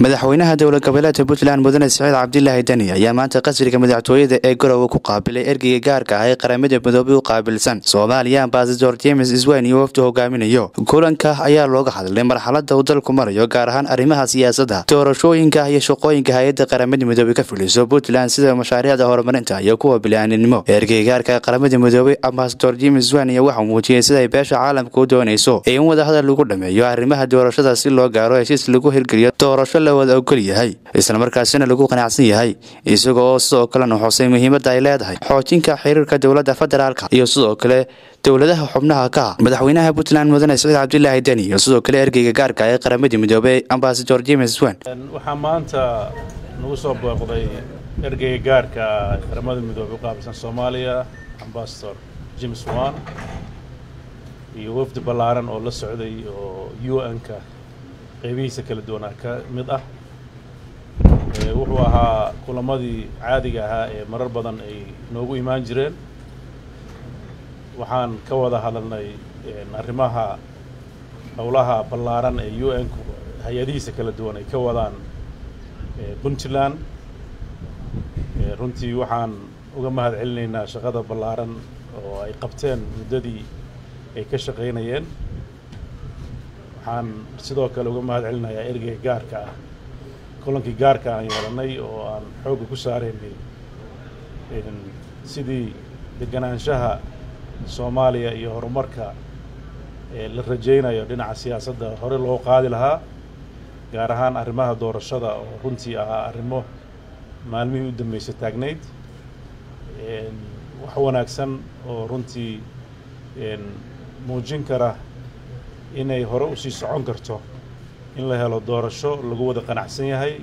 madaxweynaha dowlad goboleedka Puntland mudane Said Abdullahi Deni ayaa maanta qasriga madaxtooyada ee Garowe ku qaabilay ergeyga gaarka ah ee qaramada midoobay u qaabilsan Soomaaliya ambassador James Iswaan iyo wafdi hogaaminayo kulanka ayaa looga hadlay marxaladda uu dalku marayo gaar ahaan arrimaha siyaasadda doorashooyinka iyo shaqooyinka hay'adda qaramada midoobay ka fuliso Puntland sida mashaariicda horumarinta iyo kuwa bilaanimo ergeyga gaarka qaramada midoobay ambassador James Iswaan ayaa waxa uu muujiyay sida ay beesha caalamku u doonayso in wada hadal lagu dhameeyo arrimaha doorashada si loo gaaro heshiis lagu hirgeliyo doorasho wada kaliyahay isla markaasina lagu qanacsan yahay isagoo sidoo kale nuuxay muhiimadda ay leedahay xoojinta xiriirka dawladda federaalka iyo sidoo kale dawladaha xubnaha ka madaxweynaha Puntland mudane Said Abdullahi Deni iyo sidoo kale ergeyga gaarka ah ee qaramada midoobay ambassador James Iswaan waxa maanta nagu soo booqday ergeyga gaarka ah ee qaramada midoobay qaabsan Soomaaliya ambassador James Iswaan iyo wafdi balaaran oo la socday oo UN-ka قبيسة كل دونا كمضة وحوها كل ماضي عادية ها مرر بدن نوجو إيمان جرين وحن كوضة هذا نرماها أولها بلارن UN هيديسة كل دونا كوضان بنتلان رنتي وحن وجمع هذا علينا شغادة بلارن وقبتين مددي كشقينين وأنا أقول لك أن أنا أقول لك أن أنا أقول لك أن أنا أقول لك أن أنا أقول لك أن inay hore u sii socon karto in la helo doorasho lagu wada qanacsan yahay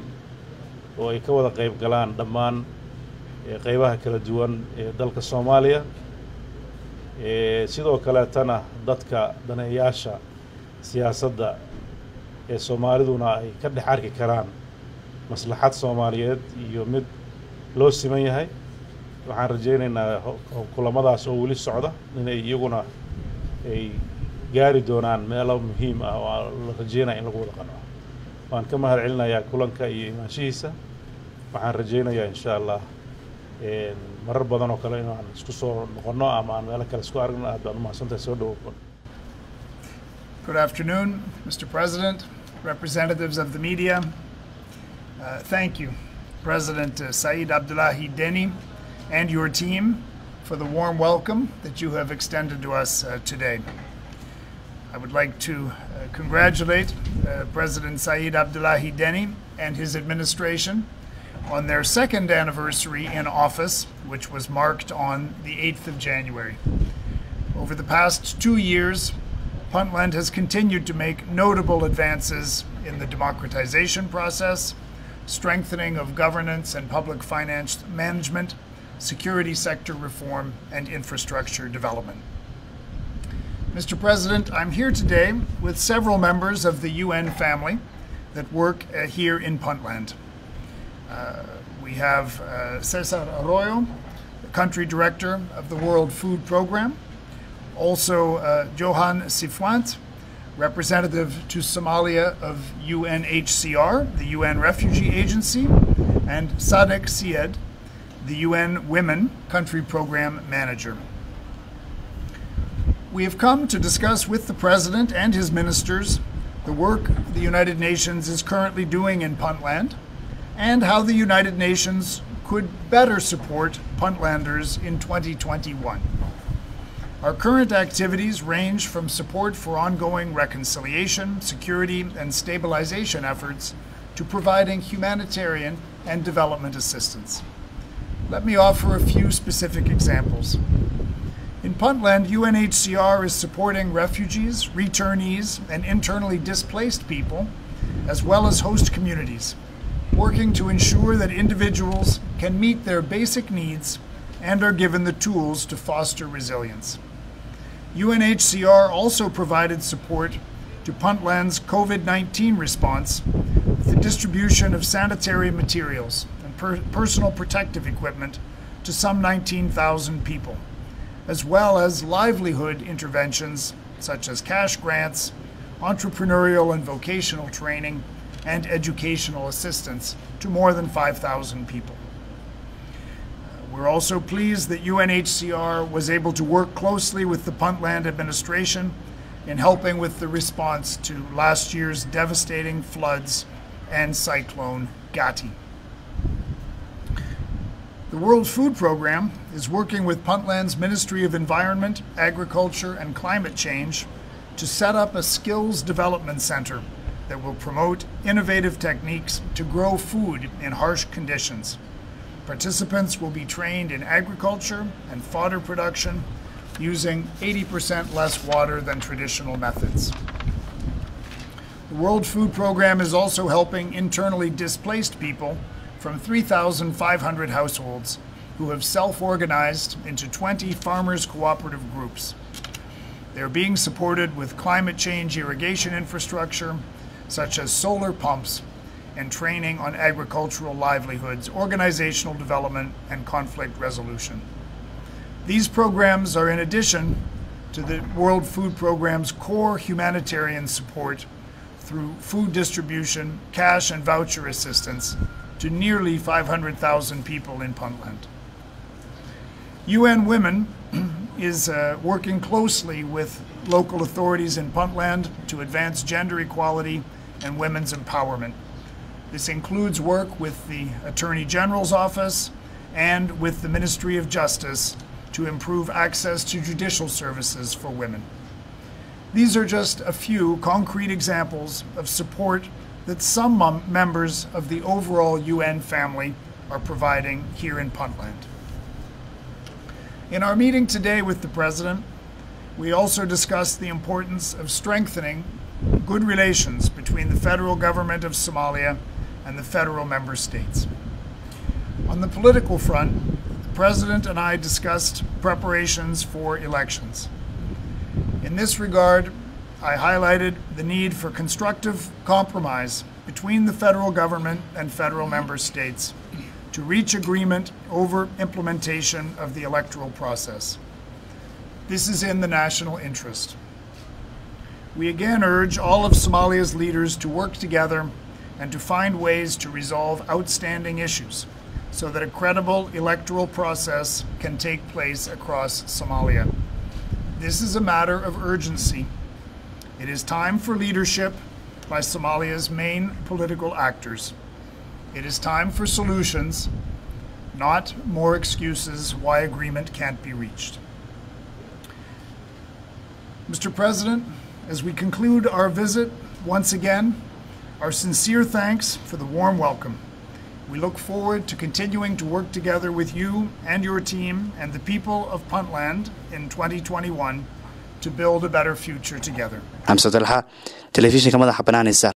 oo ay ka wada qayb galaan dhammaan qaybaha kala duwan ee dalka Soomaaliya sidoo kale tan dadka daneeyaasha siyaasadda ee Soomaaliduna ay ka dhex arki karaan maslaxad Soomaaliyeed iyo mid loo siman yahay waxaan rajaynaynaa kulamadaas oo wali socda inay iyaguna ay gaari doonaan meelo muhiim ah oo la rajaynayo in lagu wada qanco waan ka mahadcelinayaa kulanka iyo imaanshihiisa waxaan rajaynayaa insha Allah marar badan oo kale inaan isku soo noqono ama aan meelo kale isku aragno aad baan u mahadsantahay soo dhawaad Good afternoon Mr. President representatives of the media thank you President Said Abdullahi Deni and your team for the warm welcome that you have extended to us today I would like to congratulate President Said Abdullahi Deni and his administration on their second anniversary in office, which was marked on the 8th of January. Over the past 2 years, Puntland has continued to make notable advances in the democratization process, strengthening of governance and public finance management, security sector reform, and infrastructure development. Mr. President, I'm here today with several members of the UN family that work here in Puntland. We have Cesar Arroyo, the country director of the World Food Program. Also Johan Sifuant, representative to Somalia of UNHCR, the UN Refugee Agency, and Sadek Sied, the UN Women country program manager. We have come to discuss with the President and his ministers the work the United Nations is currently doing in Puntland and how the United Nations could better support Puntlanders in 2021. Our current activities range from support for ongoing reconciliation, security, and stabilization efforts to providing humanitarian and development assistance. Let me offer a few specific examples. In Puntland, UNHCR is supporting refugees, returnees, and internally displaced people, as well as host communities, working to ensure that individuals can meet their basic needs and are given the tools to foster resilience. UNHCR also provided support to Puntland's COVID-19 response with the distribution of sanitary materials and personal protective equipment to some 19,000 people, as well as livelihood interventions such as cash grants, entrepreneurial and vocational training, and educational assistance to more than 5,000 people. We're also pleased that UNHCR was able to work closely with the Puntland administration in helping with the response to last year's devastating floods and cyclone Gatti. The World Food Program is working with Puntland's Ministry of Environment, Agriculture and Climate Change to set up a skills development center that will promote innovative techniques to grow food in harsh conditions. Participants will be trained in agriculture and fodder production using 80% less water than traditional methods. The World Food Program is also helping internally displaced people from 3,500 households who have self-organized into 20 farmers cooperative groups. They're being supported with climate change irrigation infrastructure, such as solar pumps, and training on agricultural livelihoods, organizational development, and conflict resolution. These programs are in addition to the World Food Program's core humanitarian support through food distribution, cash and voucher assistance to nearly 500,000 people in Puntland. UN Women is working closely with local authorities in Puntland to advance gender equality and women's empowerment. This includes work with the Attorney General's Office and with the Ministry of Justice to improve access to judicial services for women. These are just a few concrete examples of support that some members of the overall UN family are providing here in Puntland. In our meeting today with the President, we also discussed the importance of strengthening good relations between the federal government of Somalia and the federal member states. On the political front, the President and I discussed preparations for elections. In this regard, I highlighted the need for constructive compromise between the federal government and federal member states to reach agreement over implementation of the electoral process. This is in the national interest. We again urge all of Somalia's leaders to work together and to find ways to resolve outstanding issues, so that a credible electoral process can take place across Somalia. This is a matter of urgency. It is time for leadership by Somalia's main political actors. It is time for solutions, not more excuses why agreement can't be reached. Mr. President, as we conclude our visit, once again, our sincere thanks for the warm welcome. We look forward to continuing to work together with you and your team and the people of Puntland in 2021 to build a better future together.